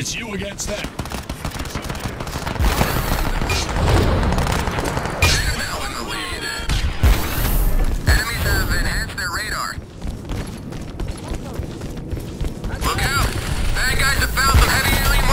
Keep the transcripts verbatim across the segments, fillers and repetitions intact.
It's you against them. Now in the lead. Enemies have enhanced their radar. Look out! Bad guys have found some heavy alien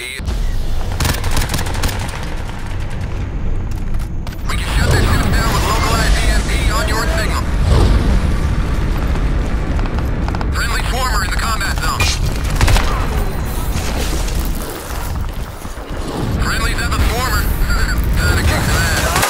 E M P. We can shut that ship down with localized E M P on your signal. Friendly swarmer in the combat zone. Friendly's at the swarmer. Time to kick some ass.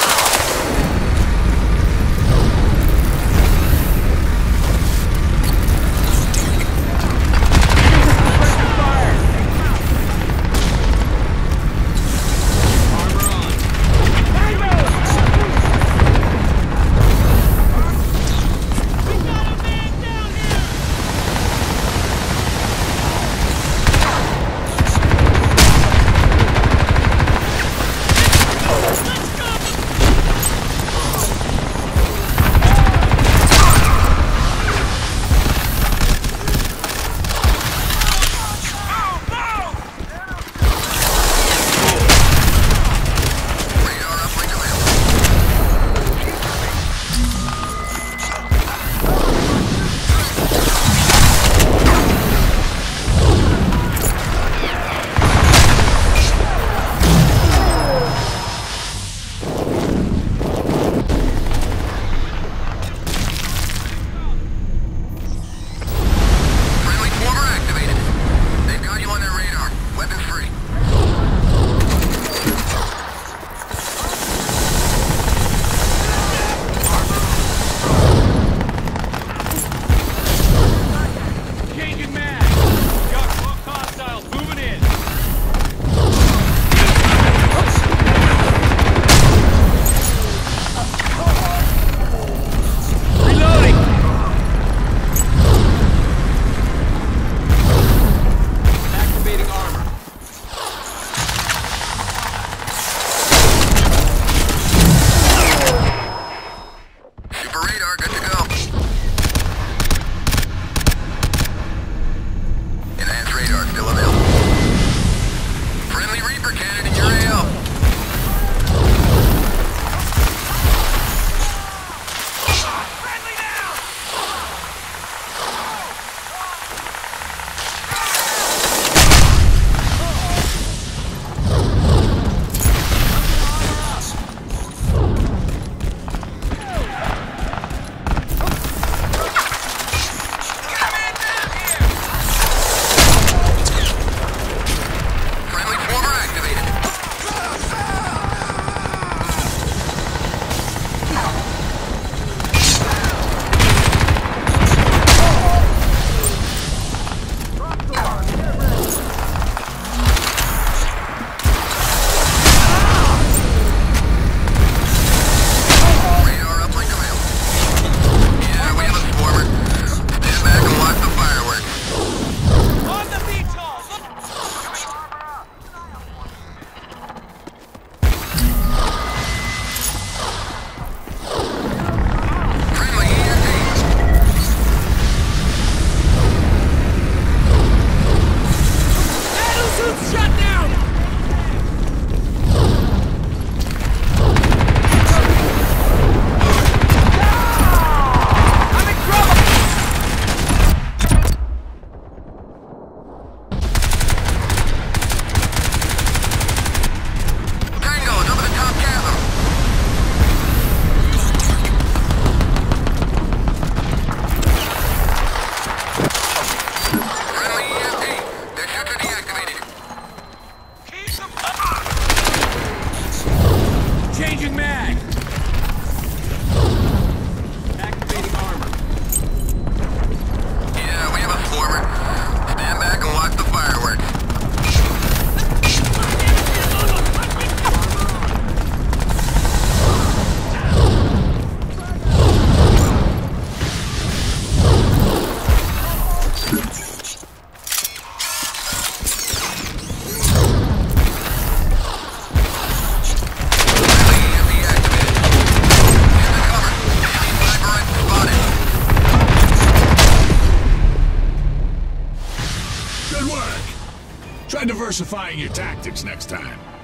Diversifying your tactics next time.